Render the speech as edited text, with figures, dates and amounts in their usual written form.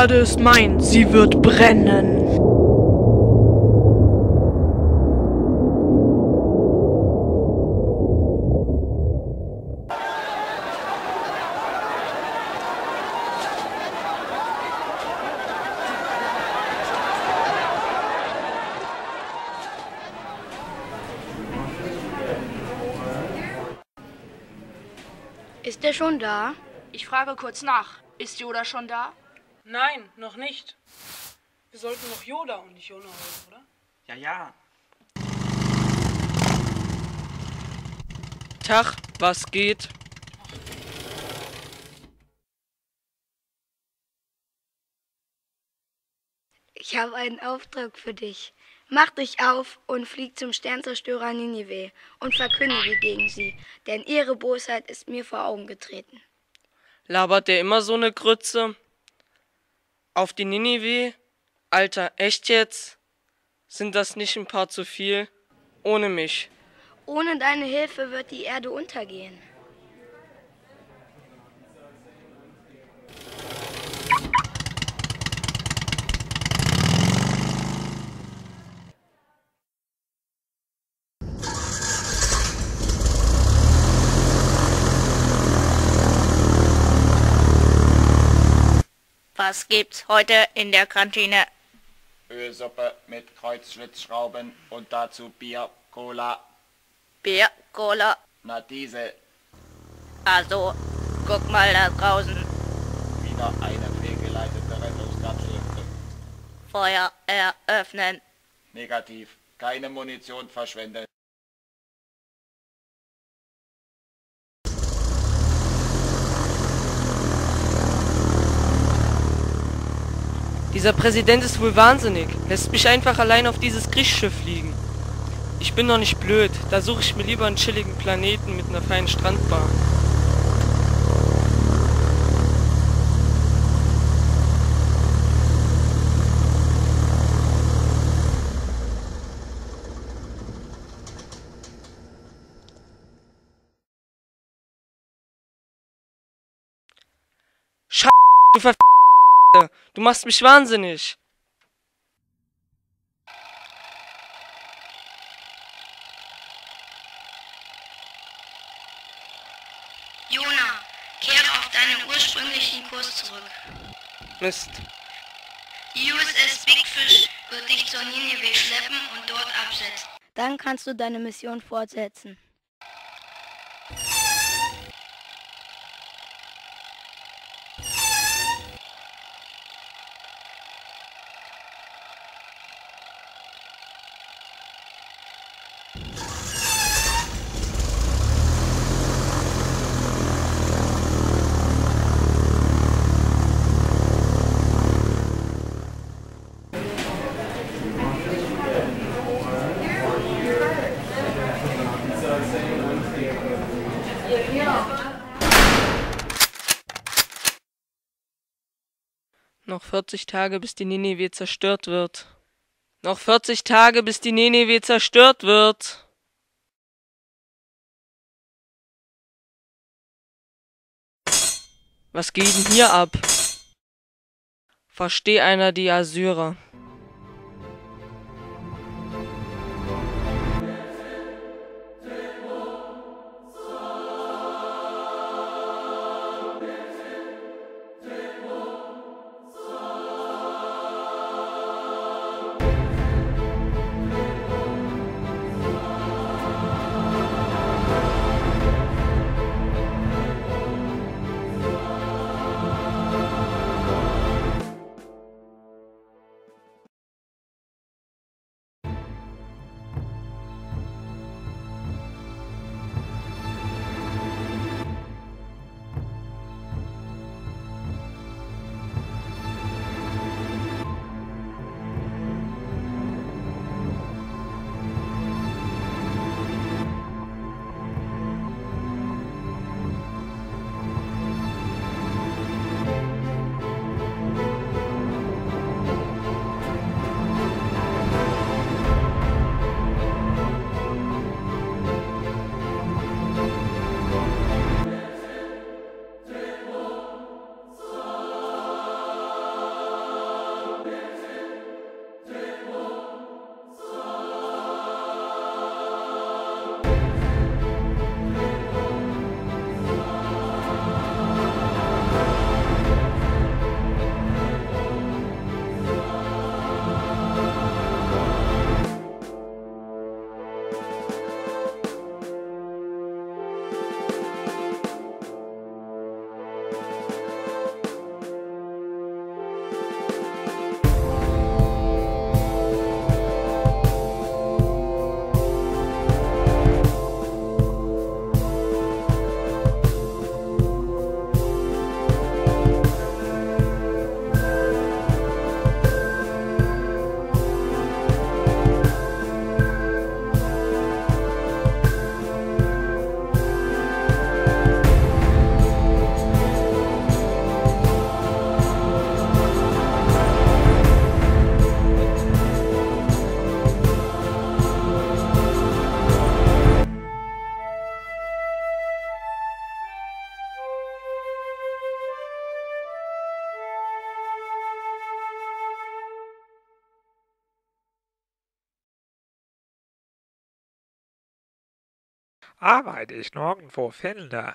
Erde ist mein, sie wird brennen. Ist er schon da? Ich frage kurz nach. Ist Yoda schon da? Nein, noch nicht. Wir sollten noch Yoda und nicht Jona holen, oder? Ja, ja. Tag, was geht? Ich habe einen Auftrag für dich. Mach dich auf und flieg zum Sternzerstörer Ninive und verkündige gegen sie, denn ihre Bosheit ist mir vor Augen getreten. Labert der immer so eine Grütze? Auf die Ninive? Alter, echt jetzt? Sind das nicht ein paar zu viel? Ohne mich. Ohne deine Hilfe wird die Erde untergehen. Was gibt's heute in der Kantine? Ölsuppe mit Kreuzschlitzschrauben und dazu Bier, Cola. Bier, Cola? Na diese. Also, guck mal da draußen. Wieder eine fehlgeleitete Rettungskapsel. Feuer eröffnen. Negativ. Keine Munition verschwenden. Dieser Präsident ist wohl wahnsinnig. Lässt mich einfach allein auf dieses Kriegsschiff fliegen. Ich bin doch nicht blöd. Da suche ich mir lieber einen chilligen Planeten mit einer feinen Strandbar. Scheiße, du verfickst! Du machst mich wahnsinnig. Jona, kehre auf deinen ursprünglichen Kurs zurück. Mist. Die USS Big Fish wird dich zur Ninive schleppen und dort absetzen. Dann kannst du deine Mission fortsetzen. Noch 40 Tage, bis die Ninive zerstört wird. Noch 40 Tage, bis die Ninive zerstört wird. Was geht denn hier ab? Versteh einer die Assyrer. Arbeit ich nirgendwo finde.